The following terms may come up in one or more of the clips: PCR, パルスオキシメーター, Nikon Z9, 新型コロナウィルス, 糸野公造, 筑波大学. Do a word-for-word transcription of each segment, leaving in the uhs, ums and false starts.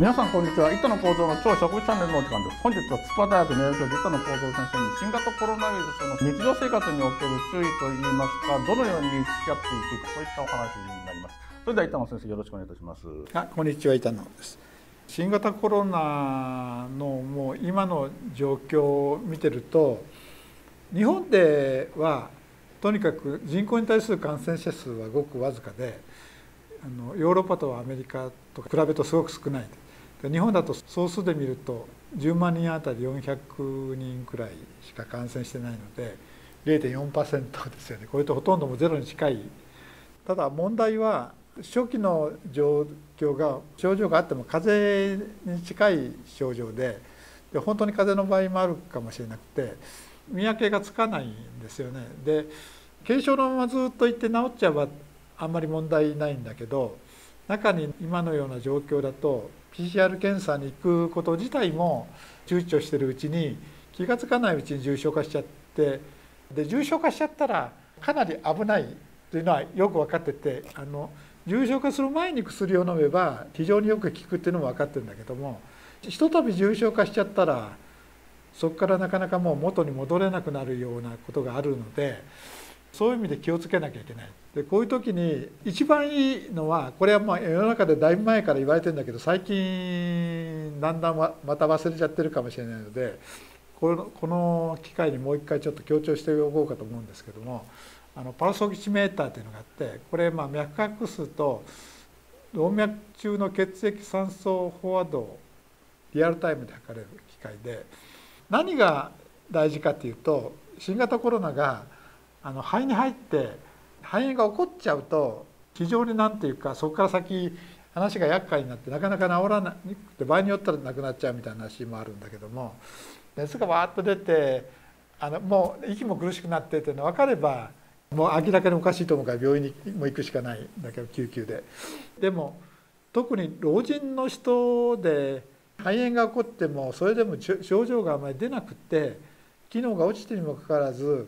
皆さんこんにちは。糸の構造の超植物チャンネルのお時間です。本日は筑波大学名誉教授糸野公造先生に新型コロナウイルスの日常生活における注意といいますか、どのように付き合っていくか、そういったお話になります。それでは糸野先生、よろしくお願いいたします。あ、こんにちは、糸野です。新型コロナのもう今の状況を見てると、日本ではとにかく人口に対する感染者数はごくわずかで、あのヨーロッパとアメリカと比べるとすごく少ない。日本だと総数で見るとじゅうまんにんあたりよんひゃくにんくらいしか感染してないので れいてんよんパーセント ですよね。これとほとんどもゼロに近い。ただ問題は、初期の状況が症状があっても風邪に近い症状で、で本当に風邪の場合もあるかもしれなくて、見分けがつかないんですよね。で軽症のままずっといって治っちゃえばあんまり問題ないんだけど、中に今のような状況だと ピーシーアール 検査に行くこと自体も躊躇してるうちに、気が付かないうちに重症化しちゃって、で重症化しちゃったらかなり危ないというのはよく分かってて、あの重症化する前に薬を飲めば非常によく効くっていうのも分かってるんだけども、ひとたび重症化しちゃったらそこからなかなかもう元に戻れなくなるようなことがあるので、そういう意味で気をつけなきゃいけない。でこういう時に一番いいのは、これはまあ世の中でだいぶ前から言われてるんだけど、最近だんだんまた忘れちゃってるかもしれないので、この、この機会にもう一回ちょっと強調しておこうかと思うんですけども、あのパルスオキシメーターというのがあって、これまあ脈拍数と動脈中の血液酸素飽和度をリアルタイムで測れる機械で、何が大事かというと、新型コロナがあの肺に入って肺炎が起こっちゃうと、非常に何ていうか、そこから先話が厄介になってなかなか治らなくて、場合によったらなくなっちゃうみたいな話もあるんだけども、熱がわーっと出て、あのもう息も苦しくなってっていうの分かれば、もう明らかにおかしいと思うから病院にも行くしかないんだけど、救急で。でも特に老人の人で肺炎が起こっても、それでも症状があまり出なくて機能が落ちてにもかかわらず、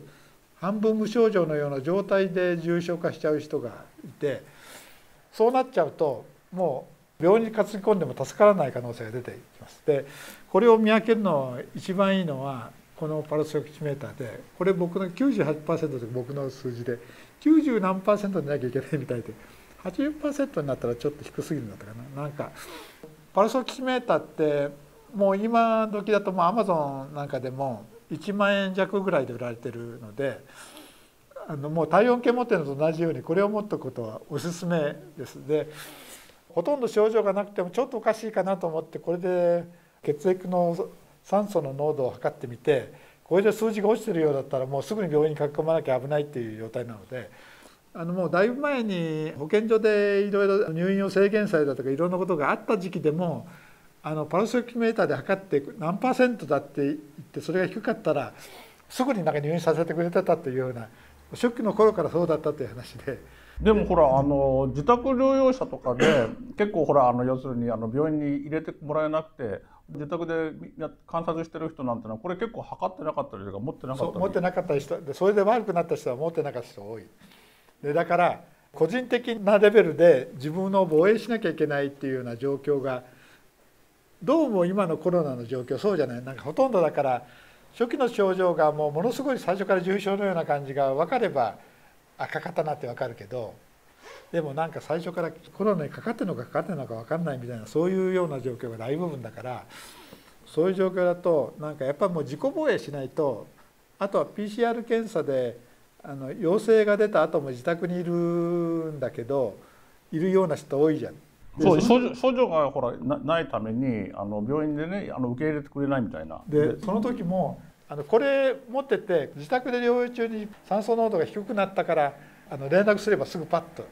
半分無症状のような状態で重症化しちゃう人がいて、そうなっちゃうともう病院に担ぎ込んでも助からない可能性が出てきます。でこれを見分けるの一番いいのはこのパルスオキシメーターで、これ僕の きゅうじゅうはちパーセント で僕の数字できゅうじゅうなんパーセントでなきゃいけないみたいで、 はちじゅっパーセント になったらちょっと低すぎるんだったかな。なんかパルスオキシメーターってもう今時だともうアマゾンなんかでもいちまんえん弱ぐらいで売られてるので、あのもう体温計持ってるのと同じようにこれを持っておくことはおすすめです。でほとんど症状がなくてもちょっとおかしいかなと思って、これで血液の酸素の濃度を測ってみて、これで数字が落ちてるようだったらもうすぐに病院に駆け込まなきゃ危ないっていう状態なので、あのもうだいぶ前に保健所でいろいろ入院を制限されたとかいろんなことがあった時期でも、あのパルスオキシメーターで測って何パーセントだって言って、それが低かったらすぐになんか入院させてくれてたというような、初期の頃からそうだったという話で。でもほらあの自宅療養者とかで結構ほらあの要するにあの病院に入れてもらえなくて、自宅で観察してる人なんてのはこれ結構測ってなかったりとか持ってなかったり、持ってなかった人で、それで悪くなった人は持ってなかった人が多い。でだから個人的なレベルで自分を防衛しなきゃいけないっていうような状況が、どうも今のコロナの状況そうじゃない。なんかほとんどだから初期の症状がもうものすごい最初から重症のような感じが分かれば、あかかったなって分かるけど、でもなんか最初からコロナにかかってるのかかかってるのか分かんないみたいな、そういうような状況が大部分だから、そういう状況だとなんかやっぱりもう自己防衛しないと。あとは ピーシーアール 検査であの陽性が出た後も自宅にいるんだけど、いるような人多いじゃん。そう、症状がほら な, ないためにあの病院でねあの受け入れてくれないみたいな。でその時もあのこれ持ってて自宅で療養中に酸素濃度が低くなったから、あの連絡すればすぐパッと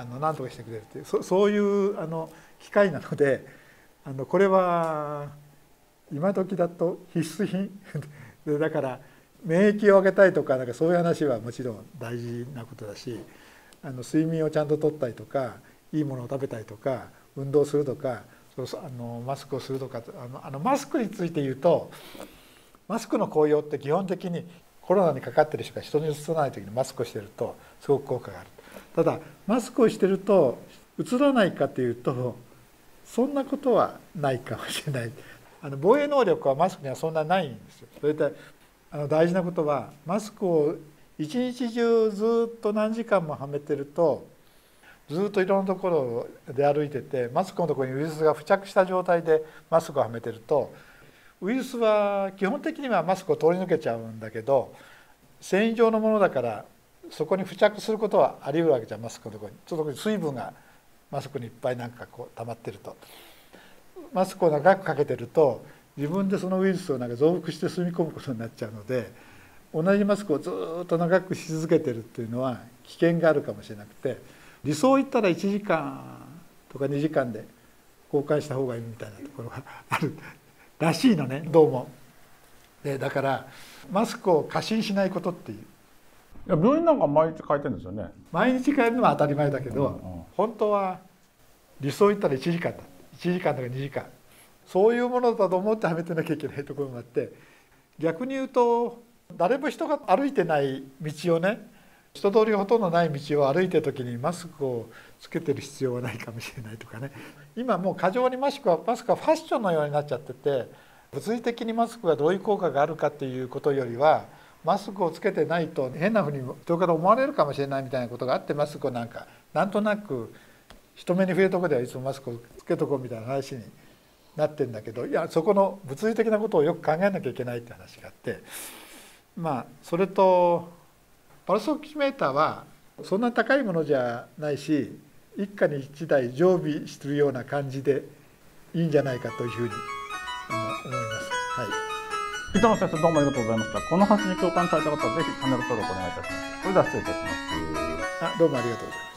あの何とかしてくれるっていう そ, そういうあの機会なので、あのこれは今時だと必須品で、だから免疫を上げたいと か, なんかそういう話はもちろん大事なことだし、あの睡眠をちゃんととったりとか、いいものを食べたりとか、運動するとか、そうそうあのマスクをするとか、あのあのマスクについて言うと、マスクの効用って基本的にコロナにかかってる人が人にうつさない時にマスクをしてるとすごく効果がある。ただマスクをしてるとうつらないかというと、そんなことはないかもしれない。あの防衛能力はマスクにはそんなないんですよ。それであの大事なことは、マスクを一日中ずっと何時間もはめてると、ずっといろんなところで歩いてて、マスクのところにウイルスが付着した状態でマスクをはめてると、ウイルスは基本的にはマスクを通り抜けちゃうんだけど、繊維状のものだからそこに付着することはあり得るわけじゃん、マスクのところに。ちょっと水分がマスクにいっぱいなんかこう溜まってると、マスクを長くかけてると自分でそのウイルスをなんか増幅して住み込むことになっちゃうので、同じマスクをずっと長くし続けてるっていうのは危険があるかもしれなくて、理想を言ったらいちじかんとかにじかんで交換した方がいいみたいなところがあるらしいのね、どうも。でだからマスクを過信しないことっていう。いや病院なんか毎日変えてるんですよね。毎日変えるのは当たり前だけど、うんうん、本当は理想を言ったらいちじかんだ、いちじかんとかにじかん、そういうものだと思ってはめてなきゃいけないところもあって、逆に言うと誰も人が歩いてない道をね、人通りほとんどない道を歩いてる時にマスクをつけてる必要はないかもしれないとかね。今もう過剰にマスクはマスクはファッションのようになっちゃってて、物理的にマスクがどういう効果があるかっていうことよりは、マスクをつけてないと変なふうに人から思われるかもしれないみたいなことがあって、マスクをなんかなんとなく人目に触れるとこではいつもマスクをつけとこうみたいな話になってんだけど、いやそこの物理的なことをよく考えなきゃいけないって話があって、まあそれとパルスオキシメーターはそんな高いものじゃないし、一家に一台常備してるような感じでいいんじゃないかというふうに思います。はい。板野先生、どうもありがとうございました。この発信に共感された方はぜひチャンネル登録お願いいたします。それでは失礼いたします。あ、どうもありがとうございます。